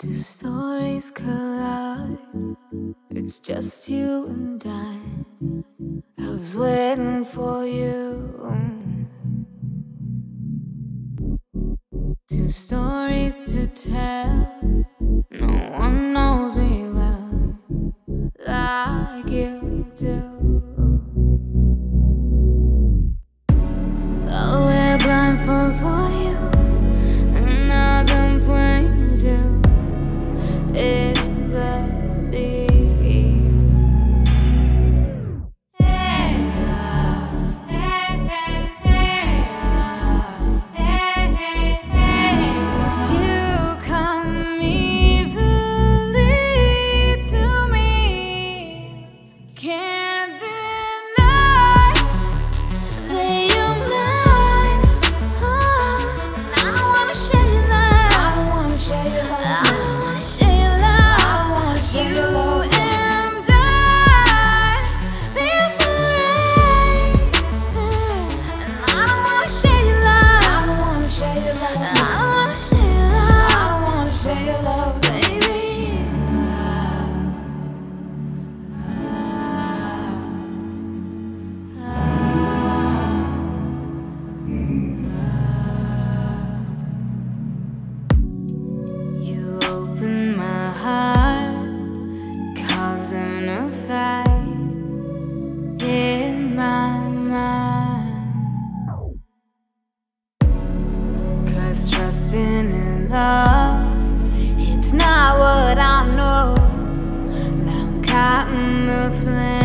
Two stories collide, it's just you and I. I was waiting for you. Two stories to tell, no one knows me well like you do. I'll wear blindfolds for you, and I don't blame you do. In the deep, you come easily to me. Can't deny that you're mine. Oh, I wanna share your love. I wanna share your love. I wanna share. You and I, we're strangers, and I don't wanna share your love. I don't wanna share your love. I don't wanna share your love. I don't wanna share your love, baby. You open my heart, in my mind, 'cause trusting in love, it's not what I know. Now I'm caught in the flame.